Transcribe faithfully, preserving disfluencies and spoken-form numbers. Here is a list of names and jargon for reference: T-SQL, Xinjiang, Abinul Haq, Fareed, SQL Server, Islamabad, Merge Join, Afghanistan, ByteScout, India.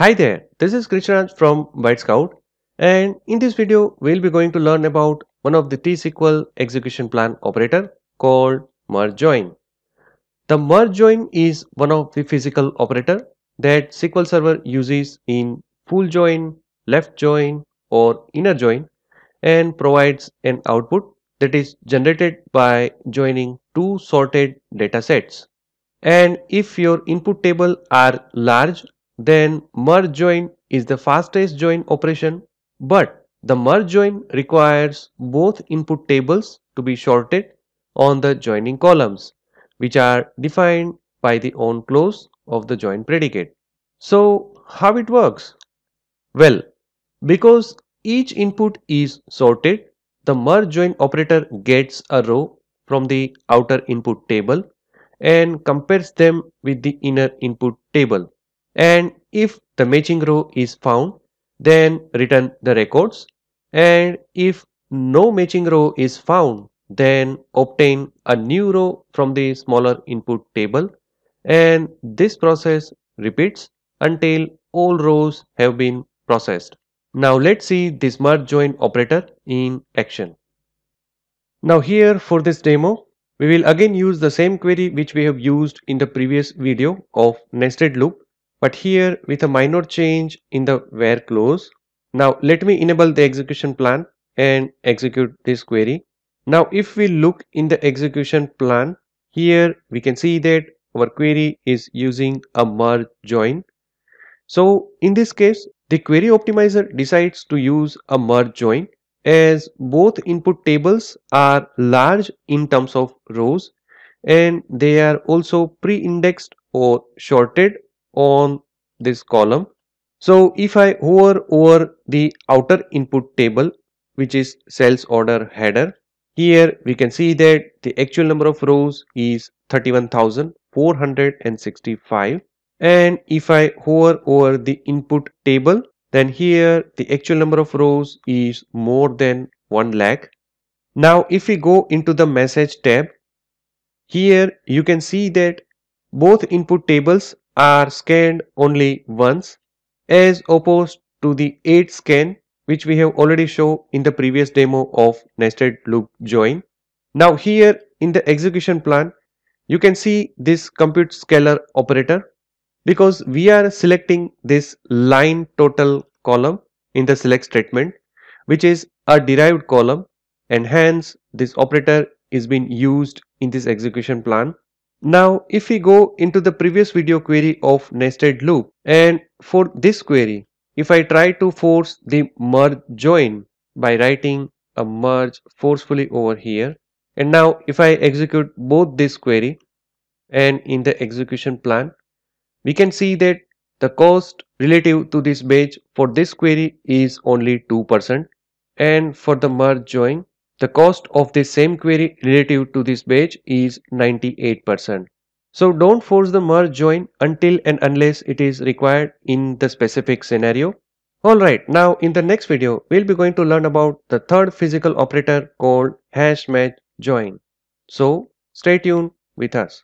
Hi there, this is Krishnaraj from ByteScout, and in this video we'll be going to learn about one of the T S Q L execution plan operator called Merge Join. The Merge Join is one of the physical operator that S Q L Server uses in full join, left join or inner join, and provides an output that is generated by joining two sorted data sets. And if your input table are large, then merge join is the fastest join operation, but the merge join requires both input tables to be sorted on the joining columns, which are defined by the on clause of the join predicate. So how it works? Well, because each input is sorted, the merge join operator gets a row from the outer input table and compares them with the inner input table. And if the matching row is found, then return the records, and if no matching row is found, then obtain a new row from the smaller input table, and this process repeats until all rows have been processed. Now let's see this merge join operator in action. Now here for this demo, we will again use the same query which we have used in the previous video of nested loop, but here with a minor change in the where clause. Now let me enable the execution plan and execute this query. Now if we look in the execution plan, here we can see that our query is using a merge join. So in this case, the query optimizer decides to use a merge join as both input tables are large in terms of rows, and they are also pre-indexed or sorted on this column. So if I hover over the outer input table, which is sales order header, here we can see that the actual number of rows is thirty-one thousand four hundred sixty-five, and if I hover over the input table, then here the actual number of rows is more than one lakh. Now if we go into the message tab, here you can see that both input tables are scanned only once, as opposed to the eight scan which we have already shown in the previous demo of nested loop join. Now here in the execution plan, you can see this compute scalar operator, because we are selecting this line total column in the select statement, which is a derived column, and hence this operator is being used in this execution plan. Now if we go into the previous video query of nested loop, and for this query, if I try to force the merge join by writing a merge forcefully over here, and now if I execute both this query and in the execution plan, we can see that the cost relative to this batch for this query is only two percent, and for the merge join, the cost of the same query relative to this batch is ninety-eight percent. So don't force the merge join until and unless it is required in the specific scenario. Alright, now in the next video, we'll be going to learn about the third physical operator called hash match join. So stay tuned with us.